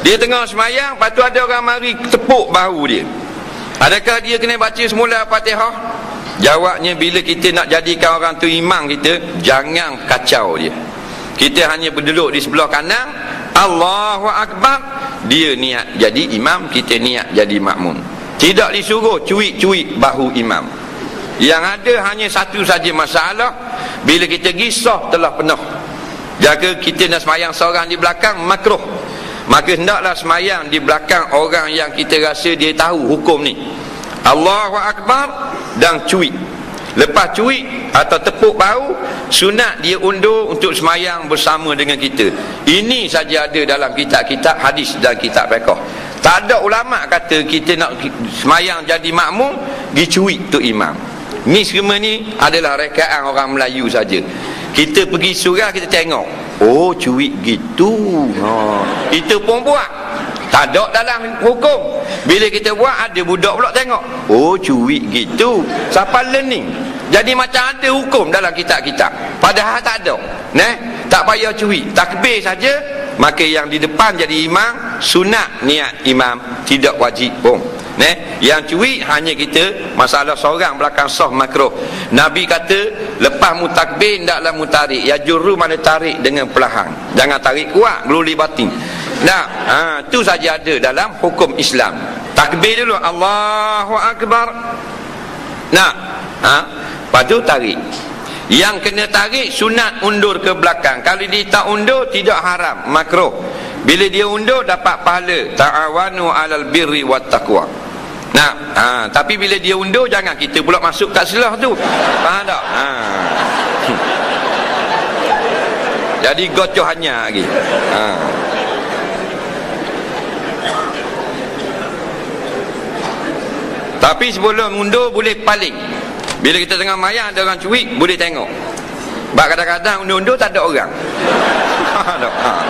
Dia tengah semayang, lepas tu ada orang mari tepuk bahu dia. Adakah dia kena baca semula Fatihah? Jawabnya, bila kita nak jadikan orang tu imam kita, jangan kacau dia. Kita hanya berduduk di sebelah kanan, Allahu Akbar, dia niat jadi imam, kita niat jadi makmum. Tidak disuruh cuik-cuik bahu imam. Yang ada hanya satu saja masalah, bila kita gisah telah penuh. Jaga kita nak semayang seorang di belakang, makruh. Maka hendaklah semayang di belakang orang yang kita rasa dia tahu hukum ni. Allahu Akbar dan cuik. Lepas cuik atau tepuk bahu, sunat dia undur untuk semayang bersama dengan kita. Ini saja ada dalam kitab-kitab hadis dan kitab fiqh. Tak ada ulama kata kita nak semayang jadi makmum, dicuik tu imam. Ni semua ni adalah rekaan orang Melayu saja. Kita pergi surau kita tengok, oh cuik gitu ha. Kita pun buat. Tak ada dalam hukum. Bila kita buat, ada budak pula tengok, oh cuik gitu. Siapa learning? Jadi macam ada hukum dalam kitab-kitab, padahal tak ada. Nah, tak payah cuik, takbir saja. Maka yang di depan jadi imam, sunat niat imam, tidak wajib pun. Yang cuik hanya kita masalah seorang belakang sah makruh. Nabi kata lepas mu takbir hendaklah mu tarik, ya juru mana tarik dengan perlahan, jangan tarik kuat geluli batin. Nah, tu saja ada dalam hukum Islam. Takbir dulu Allahu Akbar. Nah, lepas tu tarik. Yang kena tarik sunat undur ke belakang. Kalau dia tak undur tidak haram, makruh. Bila dia undur dapat pahala, ta'awanu 'alal birri wat taqwa. Nah, tapi bila dia undur jangan kita pula masuk kat selah tu. Faham tak? Jadi gocoh hanya lagi. Tapi sebelum undur boleh paling. Bila kita tengah mayang ada orang cuik boleh tengok. Sebab kadang-kadang undur-undur tak ada orang.